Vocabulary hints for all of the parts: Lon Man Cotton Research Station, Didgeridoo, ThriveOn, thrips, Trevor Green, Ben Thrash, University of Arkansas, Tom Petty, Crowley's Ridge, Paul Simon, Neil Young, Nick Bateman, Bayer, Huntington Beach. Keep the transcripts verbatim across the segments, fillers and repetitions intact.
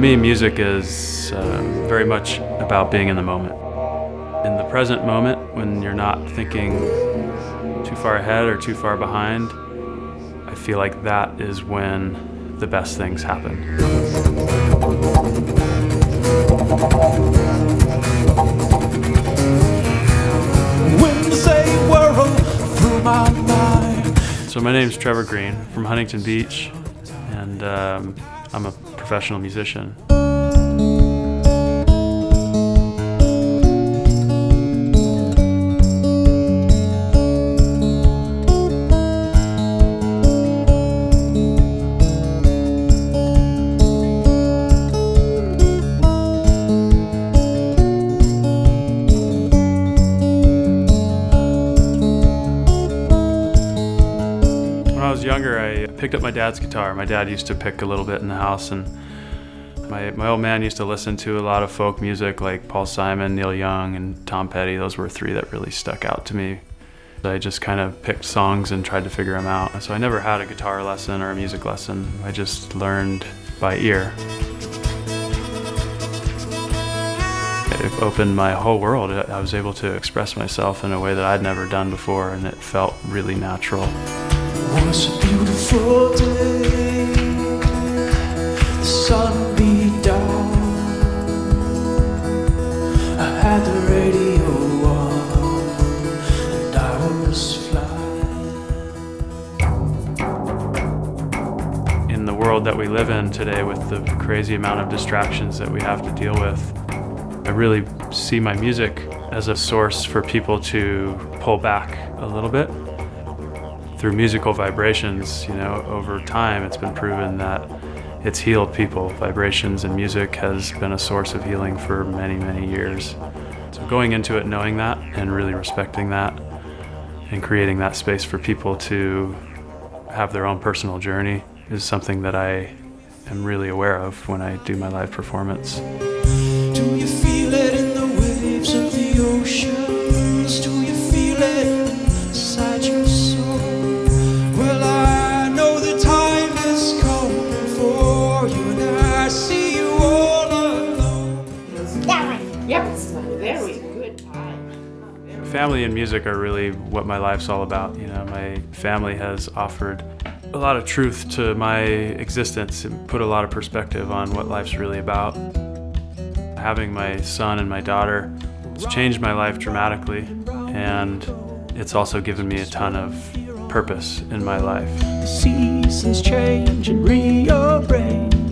me, music is uh, very much about being in the moment. In the present moment, when you're not thinking too far ahead or too far behind, I feel like that is when the best things happen. So my name's Trevor Green, from Huntington Beach, and um, I'm a professional musician. When I was younger, I picked up my dad's guitar. My dad used to pick a little bit in the house, and my, my old man used to listen to a lot of folk music like Paul Simon, Neil Young, and Tom Petty. Those were three that really stuck out to me. I just kind of picked songs and tried to figure them out. So I never had a guitar lesson or a music lesson. I just learned by ear. It opened my whole world. I was able to express myself in a way that I'd never done before, and it felt really natural. What's a beautiful day, the sun beat down, I had the radio on, and hours fly. In the world that we live in today, with the crazy amount of distractions that we have to deal with, I really see my music as a source for people to pull back a little bit. Through musical vibrations, you know, over time it's been proven that it's healed people. Vibrations and music has been a source of healing for many, many years. So going into it knowing that and really respecting that and creating that space for people to have their own personal journey is something that I am really aware of when I do my live performance. Do you feel it in the waves of the oceans? Do you feel it inside your soul? Family and music are really what my life's all about. You know, my family has offered a lot of truth to my existence and put a lot of perspective on what life's really about. Having my son and my daughter has changed my life dramatically, and it's also given me a ton of purpose in my life. The seasons change and rearrange,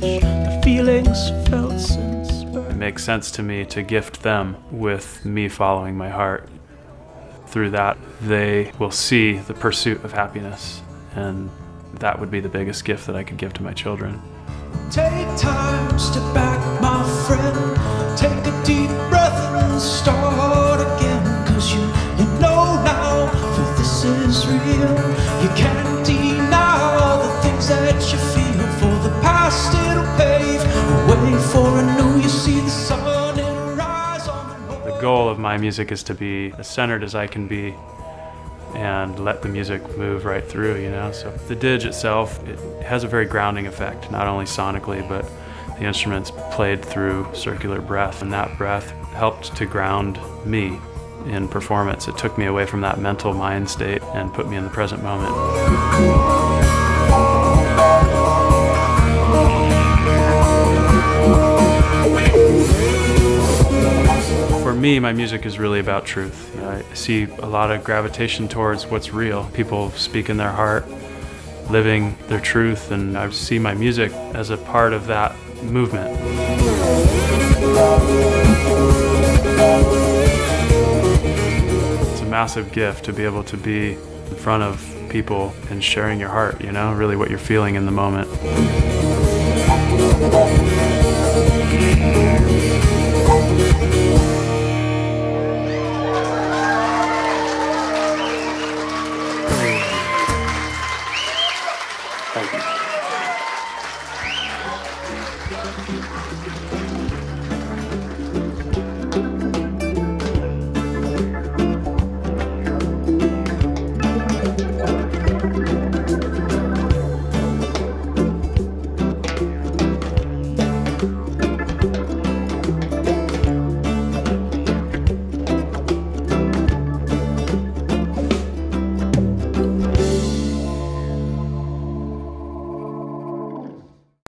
the feelings felt since birth. It makes sense to me to gift them with me following my heart. Through that, they will see the pursuit of happiness, and that would be the biggest gift that I could give to my children. Take time, step back, my friend. Take a deep breath and start again. Cause you, you know now that this is real. You can't deny all the things that you feel. For the past, it'll pave a way for a new. You see the sun in. The goal of my music is to be as centered as I can be and let the music move right through, you know. So the didge itself, it has a very grounding effect, not only sonically, but the instruments played through circular breath, and that breath helped to ground me in performance. It took me away from that mental mind state and put me in the present moment. For me, my music is really about truth. You know, I see a lot of gravitation towards what's real. People speak in their heart, living their truth, and I see my music as a part of that movement. It's a massive gift to be able to be in front of people and sharing your heart, you know, really what you're feeling in the moment.